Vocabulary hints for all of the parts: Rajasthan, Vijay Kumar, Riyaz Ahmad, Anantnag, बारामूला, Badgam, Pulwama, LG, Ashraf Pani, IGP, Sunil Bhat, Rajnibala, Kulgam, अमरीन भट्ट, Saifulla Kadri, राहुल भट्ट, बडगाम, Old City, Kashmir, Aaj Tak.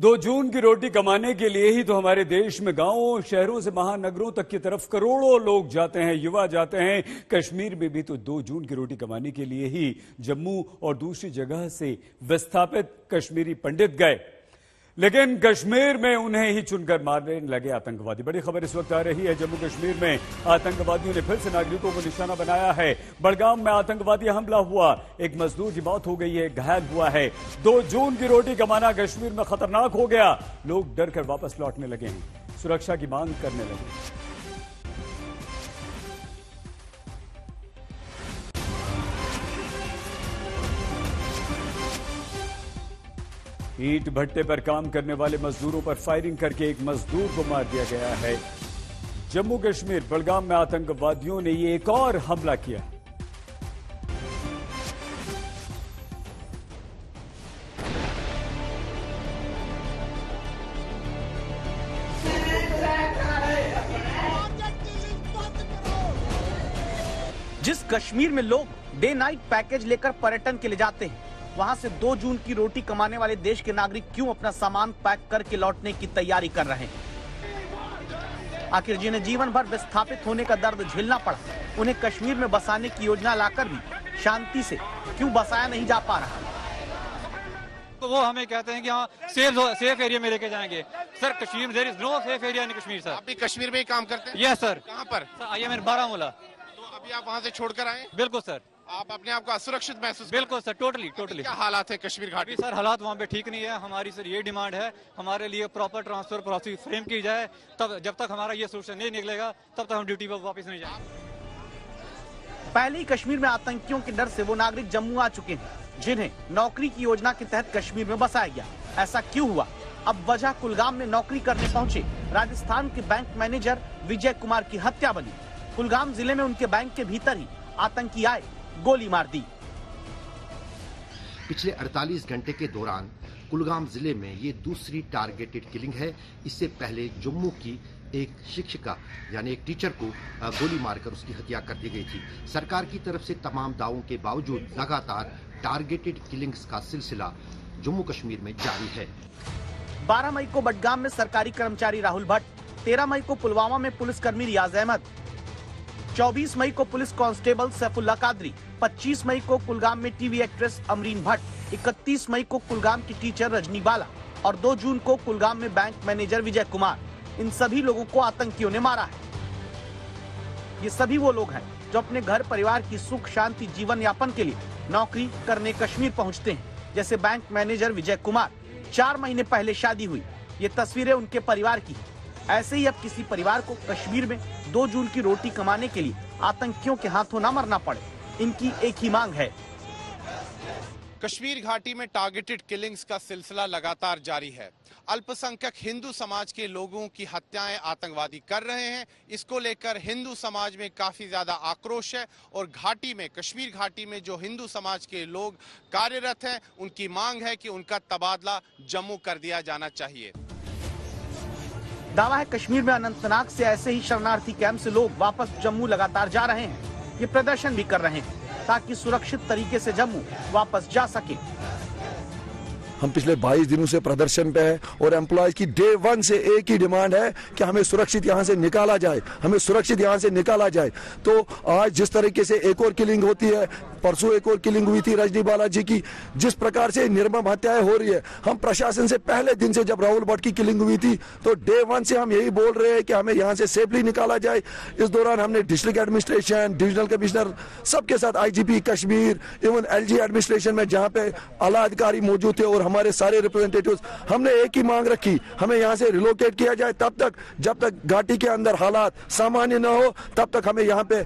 2 जून की रोटी कमाने के लिए ही तो हमारे देश में गांवों, शहरों से महानगरों तक की तरफ करोड़ों लोग जाते हैं, युवा जाते हैं। कश्मीर में भी तो 2 जून की रोटी कमाने के लिए ही जम्मू और दूसरी जगह से विस्थापित कश्मीरी पंडित गए, लेकिन कश्मीर में उन्हें ही चुनकर मारने लगे आतंकवादी। बड़ी खबर इस वक्त आ रही है, जम्मू कश्मीर में आतंकवादियों ने फिर से नागरिकों को निशाना बनाया है। बड़गाम में आतंकवादी हमला हुआ, एक मजदूर की मौत हो गई है, घायल हुआ है। 2 जून की रोटी कमाना कश्मीर में खतरनाक हो गया, लोग डर कर वापस लौटने लगे हैं, सुरक्षा की मांग करने लगे। ईंट भट्टे पर काम करने वाले मजदूरों पर फायरिंग करके एक मजदूर को मार दिया गया है। जम्मू कश्मीर बड़गाम में आतंकवादियों ने ये एक और हमला किया। जिस कश्मीर में लोग डे नाइट पैकेज लेकर पर्यटन के लिए जाते हैं, वहाँ से 2 जून की रोटी कमाने वाले देश के नागरिक क्यों अपना सामान पैक करके लौटने की तैयारी कर रहे हैं? आखिर जिन्हें जीवन भर विस्थापित होने का दर्द झेलना पड़ा, उन्हें कश्मीर में बसाने की योजना लाकर भी शांति से क्यों बसाया नहीं जा पा रहा? तो वो हमें कहते हैं कि हाँ सेफ एरिया में लेके जाएंगे। Sir Kashmir there is no safe area in Kashmir. Sir आप भी कश्मीर में ही काम करते हैं? Yes sir. कहाँ पर? I am in बारामूला। तो अभी आप वहाँ से छोड़कर आए? बिल्कुल सर। आप अपने आप को असुरक्षित महसूस? बिल्कुल सर, टोटली। क्या हालात है कश्मीर घाटी? सर हालात वहाँ पे ठीक नहीं है। हमारी सर ये डिमांड है, हमारे लिए प्रॉपर ट्रांसफर पॉलिसी फ्रेम की जाए। तब जब तक हमारा ये सोल्यूशन नहीं निकलेगा तब तक हम ड्यूटी पर वापस नहीं जाएंगे। पहले ही कश्मीर में आतंकियों के डर से वो नागरिक जम्मू आ चुके हैं जिन्हें नौकरी की योजना के तहत कश्मीर में बसाया गया। ऐसा क्यों हुआ? अब वजह कुलगाम में नौकरी करने पहुँचे राजस्थान के बैंक मैनेजर विजय कुमार की हत्या बनी। कुलगाम जिले में उनके बैंक के भीतर ही आतंकी आए, गोली मार दी। पिछले 48 घंटे के दौरान कुलगाम जिले में ये दूसरी टारगेटेड किलिंग है। इससे पहले जम्मू की एक शिक्षिका यानी एक टीचर को गोली मारकर उसकी हत्या कर दी गई थी। सरकार की तरफ से तमाम दावों के बावजूद लगातार टारगेटेड किलिंग्स का सिलसिला जम्मू कश्मीर में जारी है। 12 मई को बडगाम में सरकारी कर्मचारी राहुल भट्ट, 13 मई को पुलवामा में पुलिसकर्मी रियाज अहमद, 24 मई को पुलिस कांस्टेबल सैफुल्ला कादरी, 25 मई को कुलगाम में टीवी एक्ट्रेस अमरीन भट्ट, 31 मई को कुलगाम की टीचर रजनीबाला और 2 जून को कुलगाम में बैंक मैनेजर विजय कुमार, इन सभी लोगों को आतंकियों ने मारा है। ये सभी वो लोग हैं जो अपने घर परिवार की सुख शांति जीवन यापन के लिए नौकरी करने कश्मीर पहुँचते हैं, जैसे बैंक मैनेजर विजय कुमार। 4 महीने पहले शादी हुई, ये तस्वीरें उनके परिवार की। ऐसे ही अब किसी परिवार को कश्मीर में 2 जून की रोटी कमाने के लिए आतंकियों के हाथों न मरना पड़े, इनकी एक ही मांग है। कश्मीर घाटी में टारगेटेड किलिंग्स का सिलसिला लगातार जारी है। अल्पसंख्यक हिंदू समाज के लोगों की हत्याएं आतंकवादी कर रहे हैं। इसको लेकर हिंदू समाज में काफ़ी ज़्यादा आक्रोश है और घाटी में, कश्मीर घाटी में जो हिंदू समाज के लोग कार्यरत हैं, उनकी मांग है कि उनका तबादला जम्मू कर दिया जाना चाहिए। दावा है कश्मीर में अनंतनाग से ऐसे ही शरणार्थी कैंप से लोग वापस जम्मू लगातार जा रहे हैं। ये प्रदर्शन भी कर रहे हैं ताकि सुरक्षित तरीके से जम्मू वापस जा सके। हम पिछले 22 दिनों से प्रदर्शन पे हैं और एम्प्लॉयज की day 1 से एक ही डिमांड है कि हमें सुरक्षित यहाँ से निकाला जाए, हमें सुरक्षित यहाँ से निकाला जाए। तो आज जिस तरीके से एक और किलिंग होती है, परसों एक और किलिंग हुई थी रजनीबाला जी की, जिस प्रकार से निर्मम हत्याएं हो रही है, हम प्रशासन से पहले दिन से जब राहुल भट्ट की किलिंग हुई थी तो day 1 से हम यही बोल रहे हैं कि हमें यहाँ से सेफली निकाला जाए। इस दौरान हमने डिस्ट्रिक्ट एडमिनिस्ट्रेशन, डिविजनल कमिश्नर सबके साथ, IGP Kashmir, even LG administration में जहाँ पे आला अधिकारी मौजूद थे और हमारे सारे रिप्रेजेंटेटिव्स, हमने एक ही मांग रखी, हमें यहाँ से रिलोकेट किया जाए। तब तक जब तक घाटी के अंदर हालात सामान्य न हो, तब तक हमें यहाँ पे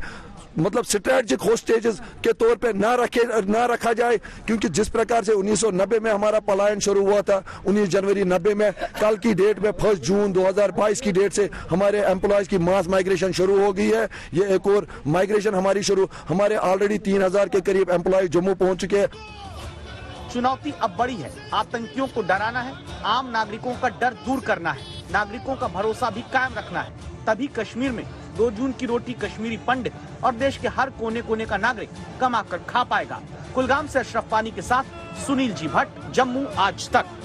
मतलब स्ट्रेटजिक होस्टेजेस के तौर पे ना रखा जाए, क्योंकि जिस प्रकार से 1990 में हमारा पलायन शुरू हुआ था, 19 जनवरी 90 में, कल की डेट में 1 जून 2022 की डेट से हमारे एम्प्लॉयज की मास माइग्रेशन शुरू हो गई है। ये एक और माइग्रेशन हमारी शुरू, हमारे ऑलरेडी 3,000 के करीब एम्प्लॉय जम्मू पहुँच चुके हैं। चुनौती अब बड़ी है, आतंकियों को डराना है, आम नागरिकों का डर दूर करना है, नागरिकों का भरोसा भी कायम रखना है, तभी कश्मीर में 2 जून की रोटी कश्मीरी पंडित और देश के हर कोने कोने का नागरिक कमा कर खा पाएगा। कुलगाम से अशरफ पानी के साथ सुनील जी भट्ट, जम्मू, आज तक।